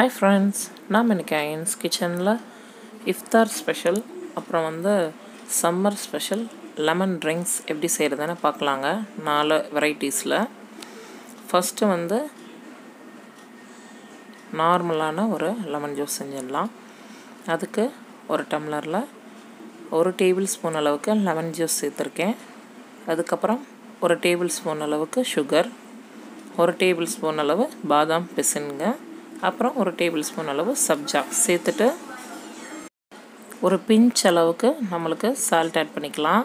Hi friends, நாம் இன்னைக்கு ஐன்ஸ் கிச்சன்ல இஃப்தார் ஸ்பெஷல் அப்புறம் சம்மர் ஸ்பெஷல் லெமன் ட்ரிங்க்ஸ் எப்படி செய்யறதுன்னு பார்க்கலாங்க. 4 வெரைட்டிஸ்ல ஃபர்ஸ்ட் நார்மலான ஒரு லெமன் ஜூஸ் செஞ்சிடலாம். அதுக்கு ஒரு டம்ளர்ல 1 டேபிள் ஸ்பூன் அளவுக்கு லெமன் ஜூஸ் சேர்த்துர்க்கேன். அதுக்கு அப்புறம் 1 டேபிள் ஸ்பூன் அளவுக்கு சுகர், 1 டேபிள் ஸ்பூன் அளவு பாதாம் பிசின்ங்க, அப்புறம் 1 டேபிள்ஸ்பூன் அளவு சப்ஜா சேர்த்துட்டு ஒரு பிஞ்ச் அளவுக்கு நம்மளுக்கு சால்ட் ஆட் பண்ணிக்கலாம்.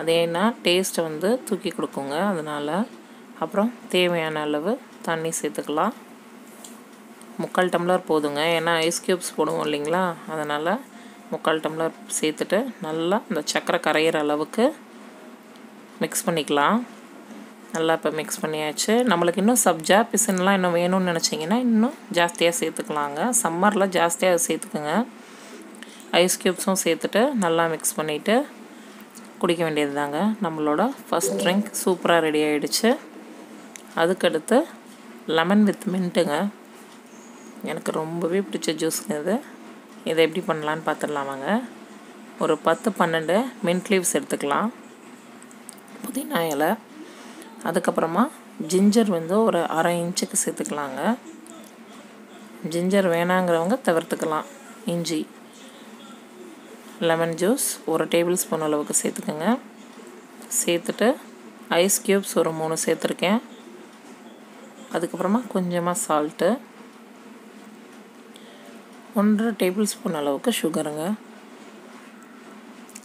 அதேனா டேஸ்ட் தூக்கி கொடுக்குங்க. அதனால் அப்புறம் தேவையான அளவு தண்ணி சேர்த்துக்கலாம். 3/4 டம்ளர் போதுங்க, ஏன்னா ஐஸ் க்யூப்ஸ் போடுவோம் இல்லைங்களா, அதனால் 3/4 டம்ளர் சேர்த்துட்டு நல்லா இந்த சக்கரை கரையிற அளவுக்கு மிக்ஸ் பண்ணிக்கலாம். நல்லா இப்போ மிக்ஸ் பண்ணியாச்சு. நம்மளுக்கு இன்னும் சப்ஜா பிசின்லாம் இன்னும் வேணும்னு நினச்சிங்கன்னா இன்னும் ஜாஸ்தியாக சேர்த்துக்கலாங்க. சம்மரில் ஜாஸ்தியாக சேர்த்துக்குங்க. ஐஸ் க்யூப்ஸும் சேர்த்துட்டு நல்லா மிக்ஸ் பண்ணிவிட்டு குடிக்க வேண்டியது தாங்க. நம்மளோட ஃபஸ்ட் ட்ரிங்க் சூப்பராக ரெடி ஆகிடுச்சு. அதுக்கடுத்து லெமன் வித் மின்ட்டுங்க, எனக்கு ரொம்பவே பிடிச்ச ஜூஸுங்க இது. இதை எப்படி பண்ணலான்னு பார்த்துடலாமாங்க. ஒரு 10-12 மின்ட் லீவ்ஸ் எடுத்துக்கலாம், புதினா இலை, அதுக்கப்புறமா ஜிஞ்சர் ஒரு 1/2 இன்ச்சுக்கு சேர்த்துக்கலாங்க. ஜிஞ்சர் வேணாங்கிறவங்க தவிர்த்துக்கலாம். இஞ்சி, லெமன் ஜூஸ் 1 டேபிள் ஸ்பூன் அளவுக்கு சேர்த்துக்கோங்க. சேர்த்துட்டு ஐஸ் க்யூப்ஸ் ஒரு 3 சேர்த்துருக்கேன். அதுக்கப்புறமா கொஞ்சமாக சால்ட்டு, 1.5 டேபிள் ஸ்பூன் அளவுக்கு சுகருங்க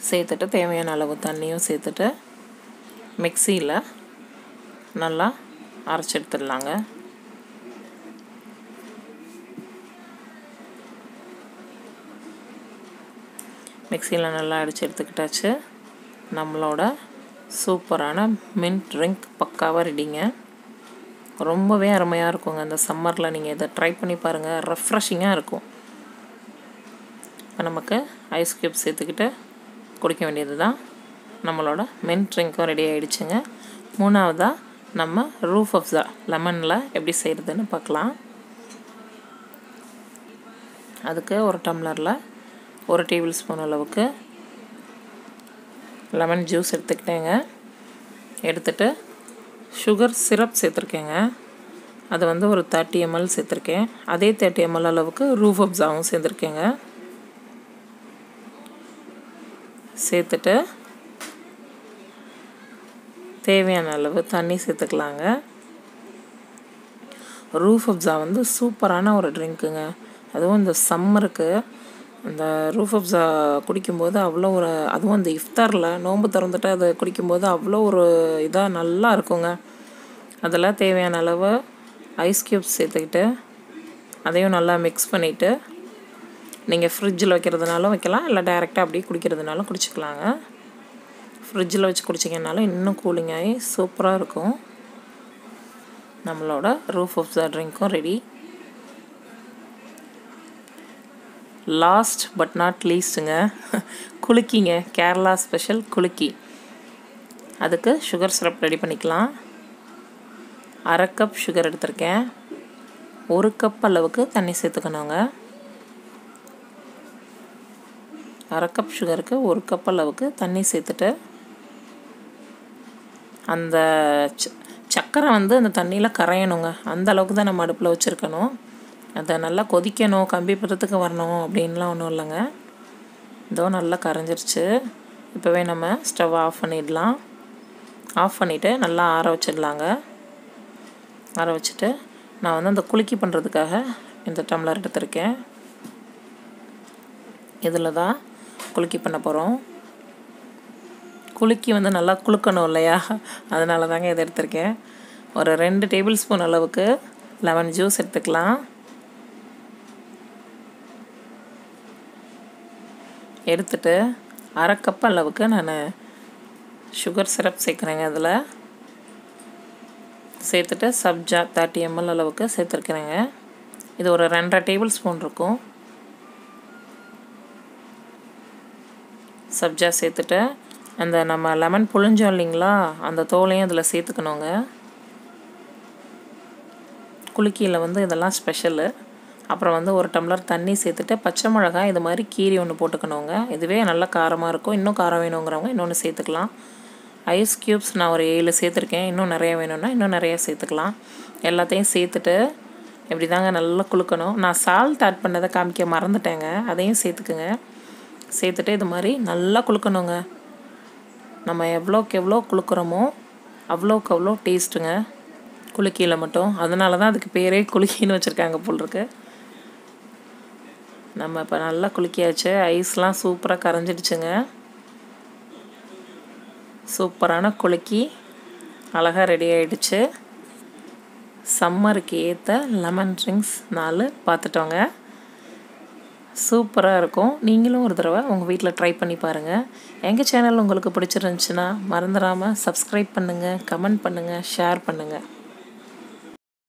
சேர்த்துட்டு தேவையான அளவு தண்ணியும் சேர்த்துட்டு மிக்சியில் நல்லா அரைச்சி எடுத்துடலாங்க. மிக்சியில் நல்லா அடித்து எடுத்துக்கிட்டாச்சு. நம்மளோட சூப்பரான மின்ட் ட்ரிங்க் பக்காவாக ரெடிங்க. ரொம்பவே அருமையாக இருக்குங்க. இந்த சம்மரில் நீங்கள் இதை ட்ரை பண்ணி பாருங்கள், ரெஃப்ரெஷிங்காக இருக்கும். இப்போ நமக்கு ஐஸ் க்யூப் சேர்த்துக்கிட்டு குடிக்க வேண்டியது தான். நம்மளோட மின்ட் ட்ரிங்க்கும் ரெடி ஆகிடுச்சுங்க. மூணாவதாக நம்ம ரூஃப் ஆஃப் த லெமனில் எப்படி செய்கிறதுன்னு பார்க்கலாம். அதுக்கு ஒரு டம்ளரில் 1 டேபிள் ஸ்பூன் அளவுக்கு லெமன் ஜூஸ் எடுத்துக்கிட்டேங்க. எடுத்துகிட்டு சுகர் சிரப் சேர்த்துருக்கேங்க. அது ஒரு 30 ml சேர்த்துருக்கேன். அதே 30 ml அளவுக்கு ரூஃப் ஆஃப் தாவும் சேர்த்துருக்கேங்க. சேர்த்துட்டு தேவையான அளவு தண்ணி சேர்த்துக்கலாங்க. ரூஃப் அப்ஸா சூப்பரான ஒரு ட்ரிங்க்குங்க. அதுவும் இந்த சம்மருக்கு இந்த ரூஃப் அப்ஸா குடிக்கும்போது அவ்வளோ ஒரு, அதுவும் இந்த இஃப்தாரில் நோன்பு திறந்துட்டு அதை குடிக்கும்போது அவ்வளோ ஒரு இதாக நல்லா இருக்குங்க. அதில் தேவையான அளவு ஐஸ் க்யூப்ஸ் சேர்த்துக்கிட்டு அதையும் நல்லா மிக்ஸ் பண்ணிவிட்டு நீங்கள் ஃப்ரிட்ஜில் வைக்கிறதுனாலும் வைக்கலாம், இல்லை டைரெக்டாக அப்படியே குடிக்கிறதுனாலும் குடிச்சிக்கலாங்க. ஃப்ரிட்ஜில் வச்சு குடிச்சிங்கனாலும் இன்னும் கூலிங் ஆகி சூப்பராக இருக்கும். நம்மளோட ரூஃப் ஆஃப் த ட்ரிங்க்கும் ரெடி. லாஸ்ட் பட் நாட் லீஸ்ட்டுங்க, குலுக்கிங்க. கேரளா ஸ்பெஷல் குலுக்கி. அதுக்கு சுகர் சிரப் ரெடி பண்ணிக்கலாம். 1/2 கப் சுகர் எடுத்திருக்கேன். 1 கப் அளவுக்கு தண்ணி சேர்த்துக்கணுங்க. 1/2 கப் சுகருக்கு 1 கப் அளவுக்கு தண்ணி சேர்த்துட்டு அந்த சக்கரை அந்த தண்ணியில் கரையணுங்க. அந்த அளவுக்கு தான் நம்ம அடுப்பில் வச்சுருக்கணும். அதை நல்லா கொதிக்கணும், கம்பி பதத்துக்கு வரணும் அப்படின்லாம் ஒன்றும் இல்லைங்க. இதோ நல்லா கரைஞ்சிருச்சு. இப்போவே நம்ம ஸ்டவ் ஆஃப் பண்ணிடலாம். ஆஃப் பண்ணிவிட்டு நல்லா ஆற வச்சிடலாங்க. ஆற வச்சுட்டு நான் அந்த குலுக்கி பண்ணுறதுக்காக இந்த டம்ளர் எடுத்திருக்கேன். இதில் தான் குலுக்கி பண்ண போகிறோம். குலுக்கி நல்லா குலுக்கணும் இல்லையா, அதனால தாங்க இதை எடுத்திருக்கேன். ஒரு 2 டேபிள் ஸ்பூன் அளவுக்கு லெமன் ஜூஸ் எடுத்துக்கலாம். எடுத்துட்டு 1/2 கப் அளவுக்கு நான் சுகர் சிரப் சேர்க்குறேங்க. அதில் சேர்த்துட்டு சப்ஜா 30 ml அளவுக்கு சேர்த்துருக்குறேங்க. இது ஒரு 2.5 டேபிள் ஸ்பூன் இருக்கும். சப்ஜா சேர்த்துட்டு அந்த நம்ம லெமன் புழிஞ்சோம் இல்லைங்களா, அந்த தோலையும் அதில் சேர்த்துக்கணுங்க. குலுக்கியில் இதெல்லாம் ஸ்பெஷலு. அப்புறம் வந்து ஒரு டம்ளர் தண்ணி சேர்த்துட்டு பச்சை மிளகாய் இது மாதிரி கீரி ஒன்று போட்டுக்கணுங்க. இதுவே நல்ல காரமாக இருக்கும். இன்னும் காரம் வேணுங்கிறவங்க இன்னொன்று சேர்த்துக்கலாம். ஐஸ் க்யூப்ஸ் நான் ஒரு 7 சேர்த்துருக்கேன். இன்னும் நிறையா வேணும்னா இன்னும் நிறையா சேர்த்துக்கலாம். எல்லாத்தையும் சேர்த்துட்டு இப்படி தாங்க நல்லா குலுக்கணும். நான் சால்ட் ஆட் பண்ணதை காமிக்க மறந்துட்டேங்க, அதையும் சேர்த்துக்குங்க. சேர்த்துட்டு இது மாதிரி நல்லா குலுக்கணுங்க. நம்ம எவ்வளோக்கு எவ்வளோ குலுக்குறோமோ அவ்வளோக்கு அவ்வளோ டேஸ்ட்டுங்க குலுக்கியில் மட்டும். அதனால தான் அதுக்கு பேரே குலுக்கின்னு வச்சுருக்காங்க போல் இருக்கு. நம்ம இப்போ நல்லா குலுக்கியாச்சு. ஐஸ்லாம் சூப்பராக கரைஞ்சிடுச்சுங்க. சூப்பரான குலுக்கி அழகாக ரெடி ஆகிடுச்சு. சம்மருக்கு ஏற்ற லெமன் ட்ரிங்க்ஸ் 4 பார்த்துட்டோங்க. சூப்பராக இருக்கும். நீங்களும் ஒரு தடவை உங்கள் வீட்டில் ட்ரை பண்ணி பாருங்கள். எங்கள் சேனல் உங்களுக்கு பிடிச்சிருந்துச்சுன்னா மறந்துடாமல் சப்ஸ்கிரைப் பண்ணுங்கள், கமெண்ட் பண்ணுங்கள், ஷேர் பண்ணுங்கள்.